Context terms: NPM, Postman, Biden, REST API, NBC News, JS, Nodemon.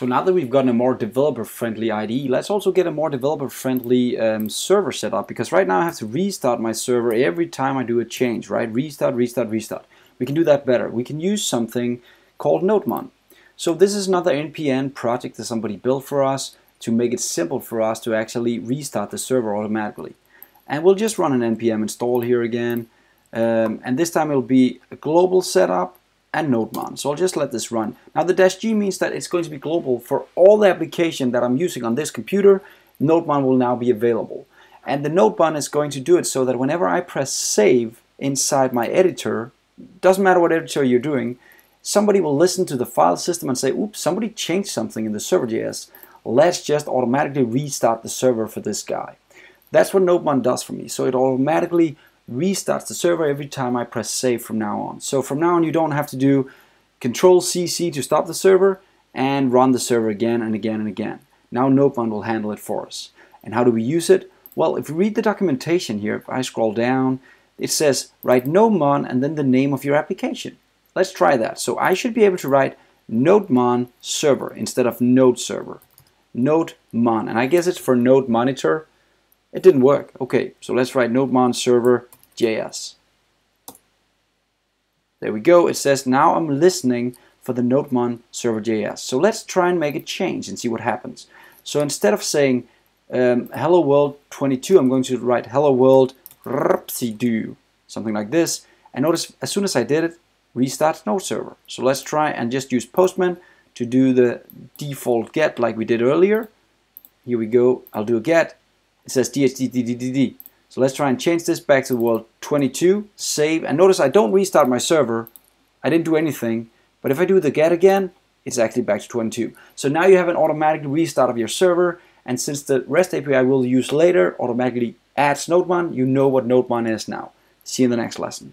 So now that we've gotten a more developer-friendly IDE, let's also get a more developer-friendly server setup, because right now I have to restart my server every time I do a change, right? Restart, restart, restart. We can do that better. We can use something called NodeMon. So this is another NPM project that somebody built for us to make it simple for us to actually restart the server automatically. And we'll just run an NPM install here again. And this time it'll be a global setup and NodeMon. So I'll just let this run. Now the -G means that it's going to be global for all the application that I'm using on this computer. NodeMon will now be available. And the NodeMon is going to do it so that whenever I press save inside my editor, doesn't matter what editor you're doing, somebody will listen to the file system and say, oops, somebody changed something in the server.js. Let's just automatically restart the server for this guy. That's what NodeMon does for me. So it automatically restarts the server every time I press save from now on. So from now on, you don't have to do Control-CC to stop the server and run the server again and again and again. Now NodeMon will handle it for us. And how do we use it? Well, if you read the documentation here, if I scroll down, it says write NodeMon and then the name of your application. Let's try that. So I should be able to write NodeMon server instead of node server. NodeMon, and I guess it's for node monitor. It didn't work. Okay, so let's write NodeMon server JS. There we go. It says now I'm listening for the NodeMon server JS. So let's try and make a change and see what happens. So instead of saying hello world 22, I'm going to write hello world rpcdu, something like this. And notice as soon as I did it, restarts node server. So let's try and just use Postman to do the default get like we did earlier. Here we go. I'll do a get. It says DHTTTD. So let's try and change this back to world 22, save, and notice I don't restart my server. I didn't do anything, but if I do the get again, it's actually back to 22. So now you have an automatic restart of your server, and since the REST API we'll use later automatically adds NodeMon, you know what NodeMon is now. See you in the next lesson.